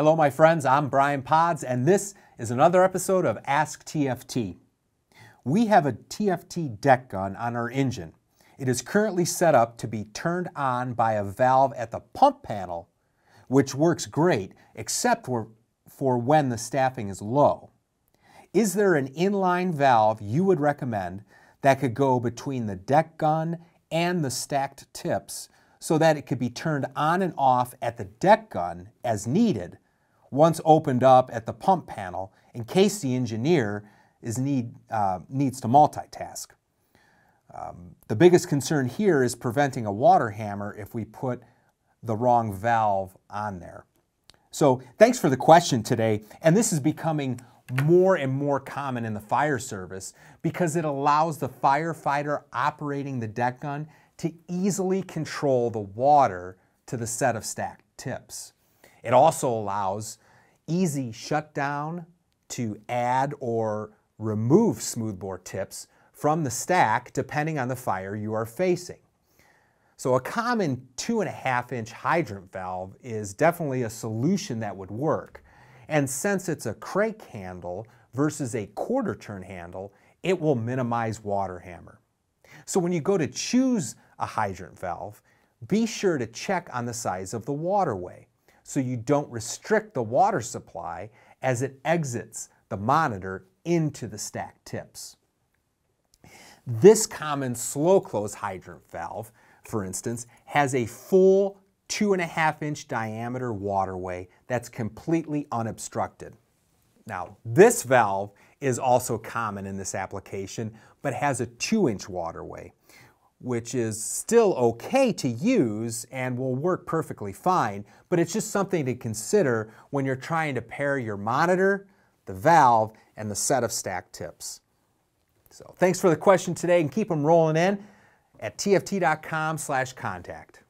Hello, my friends. I'm Brian Pods, and this is another episode of Ask TFT. We have a TFT deck gun on our engine. It is currently set up to be turned on by a valve at the pump panel, which works great, except for when the staffing is low. Is there an inline valve you would recommend that could go between the deck gun and the stacked tips so that it could be turned on and off at the deck gun as needed, once opened up at the pump panel in case the engineer needs to multitask? The biggest concern here is preventing a water hammer if we put the wrong valve on there. So thanks for the question today, and this is becoming more and more common in the fire service because it allows the firefighter operating the deck gun to easily control the water to the set of stacked tips. It also allows easy shutdown to add or remove smoothbore tips from the stack depending on the fire you are facing. So a common 2.5-inch hydrant valve is definitely a solution that would work. And since it's a crake handle versus a quarter turn handle, it will minimize water hammer. So when you go to choose a hydrant valve, be sure to check on the size of the waterway so you don't restrict the water supply as it exits the monitor into the stacked tips. This common slow close hydrant valve, for instance, has a full 2.5-inch diameter waterway that's completely unobstructed. Now, this valve is also common in this application, but has a 2-inch waterway, which is still okay to use and will work perfectly fine, but it's just something to consider when you're trying to pair your monitor, the valve, and the set of stacked tips. So thanks for the question today, and keep them rolling in at tft.com/contact.